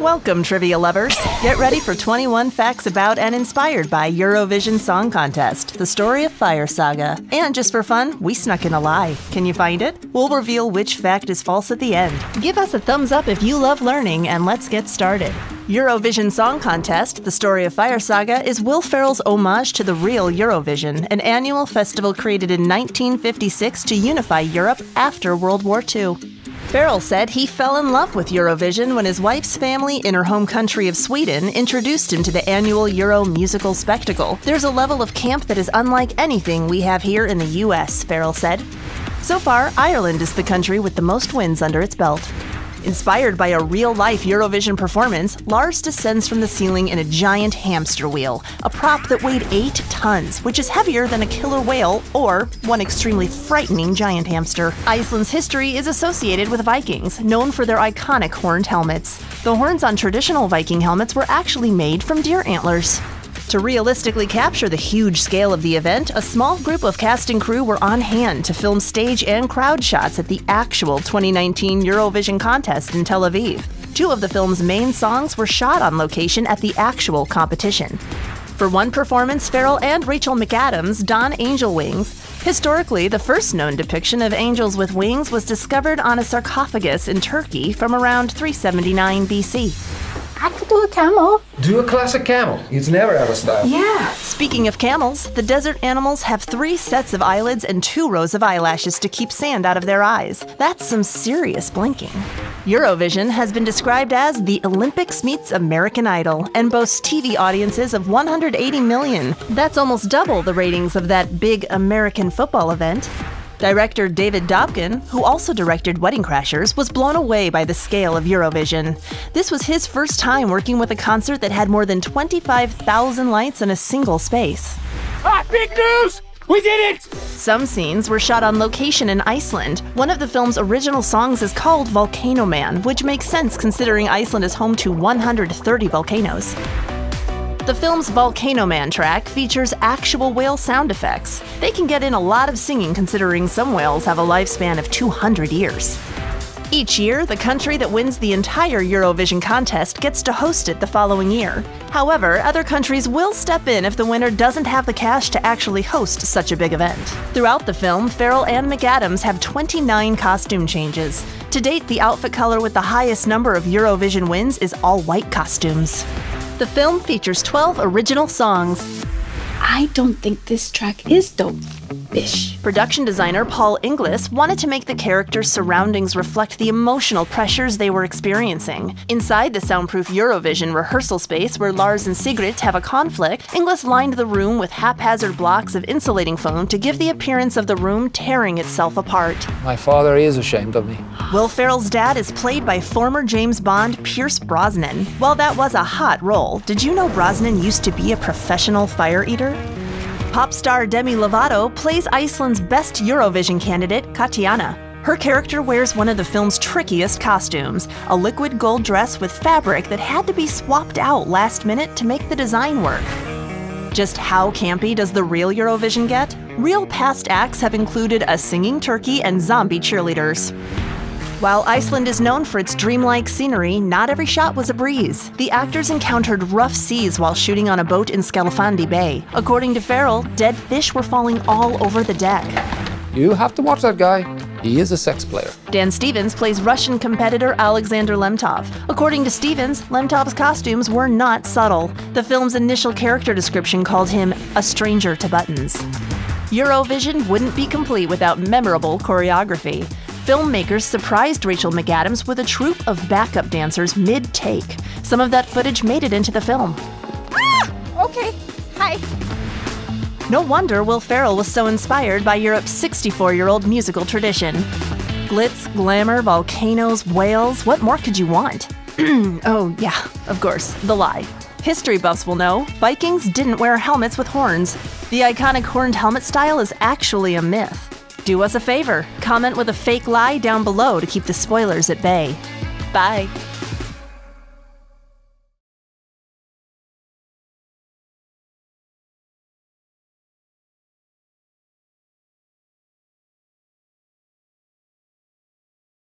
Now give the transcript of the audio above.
Welcome, trivia lovers. Get ready for 21 facts about and inspired by Eurovision Song Contest, The Story of Fire Saga. And just for fun, we snuck in a lie. Can you find it? We'll reveal which fact is false at the end. Give us a thumbs up if you love learning, and let's get started. Eurovision Song Contest, The Story of Fire Saga, is Will Ferrell's homage to the real Eurovision, an annual festival created in 1956 to unify Europe after World War II. Ferrell said he fell in love with Eurovision when his wife's family in her home country of Sweden introduced him to the annual Euro musical spectacle. "There's a level of camp that is unlike anything we have here in the US," Ferrell said. So far, Ireland is the country with the most wins under its belt. Inspired by a real-life Eurovision performance, Lars descends from the ceiling in a giant hamster wheel, a prop that weighed 8 tons, which is heavier than a killer whale or one extremely frightening giant hamster. Iceland's history is associated with Vikings, known for their iconic horned helmets. The horns on traditional Viking helmets were actually made from deer antlers. To realistically capture the huge scale of the event, a small group of cast and crew were on hand to film stage and crowd shots at the actual 2019 Eurovision contest in Tel Aviv. 2 of the film's main songs were shot on location at the actual competition. For one performance, Ferrell and Rachel McAdams don angel wings. Historically, the first known depiction of angels with wings was discovered on a sarcophagus in Turkey from around 379 BC. I could do a camel. Do a classic camel. It's never out of style. Yeah. Speaking of camels, the desert animals have 3 sets of eyelids and 2 rows of eyelashes to keep sand out of their eyes. That's some serious blinking. Eurovision has been described as the Olympics meets American Idol and boasts TV audiences of 180 million. That's almost double the ratings of that big American football event. Director David Dobkin, who also directed Wedding Crashers, was blown away by the scale of Eurovision. This was his first time working with a concert that had more than 25,000 lights in a single space. Ah, big news! We did it! Some scenes were shot on location in Iceland. One of the film's original songs is called Volcano Man, which makes sense considering Iceland is home to 130 volcanoes. The film's Volcano Man track features actual whale sound effects. They can get in a lot of singing considering some whales have a lifespan of 200 years. Each year, the country that wins the entire Eurovision contest gets to host it the following year. However, other countries will step in if the winner doesn't have the cash to actually host such a big event. Throughout the film, Ferrell and McAdams have 29 costume changes. To date, the outfit color with the highest number of Eurovision wins is all white costumes. The film features 12 original songs. I don't think this track is dope-ish. Production designer Paul Inglis wanted to make the characters' surroundings reflect the emotional pressures they were experiencing. Inside the soundproof Eurovision rehearsal space where Lars and Sigrid have a conflict, Inglis lined the room with haphazard blocks of insulating foam to give the appearance of the room tearing itself apart. My father is ashamed of me. Will Ferrell's dad is played by former James Bond Pierce Brosnan. While that was a hot role, did you know Brosnan used to be a professional fire eater? Pop star Demi Lovato plays Iceland's best Eurovision candidate, Katiana. Her character wears one of the film's trickiest costumes, a liquid gold dress with fabric that had to be swapped out last minute to make the design work. Just how campy does the real Eurovision get? Real past acts have included a singing turkey and zombie cheerleaders. While Iceland is known for its dreamlike scenery, not every shot was a breeze. The actors encountered rough seas while shooting on a boat in Skalafandi Bay. According to Ferrell, dead fish were falling all over the deck. You have to watch that guy. He is a sex player. Dan Stevens plays Russian competitor Alexander Lemtov. According to Stevens, Lemtov's costumes were not subtle. The film's initial character description called him a stranger to buttons. Eurovision wouldn't be complete without memorable choreography. Filmmakers surprised Rachel McAdams with a troupe of backup dancers mid-take. Some of that footage made it into the film. Ah! Okay. Hi. No wonder Will Ferrell was so inspired by Europe's 64-year-old musical tradition. Glitz, glamour, volcanoes, whales, what more could you want? Oh, yeah, of course, the lie. History buffs will know, Vikings didn't wear helmets with horns. The iconic horned helmet style is actually a myth. Do us a favor, comment with a fake lie down below to keep the spoilers at bay. Bye.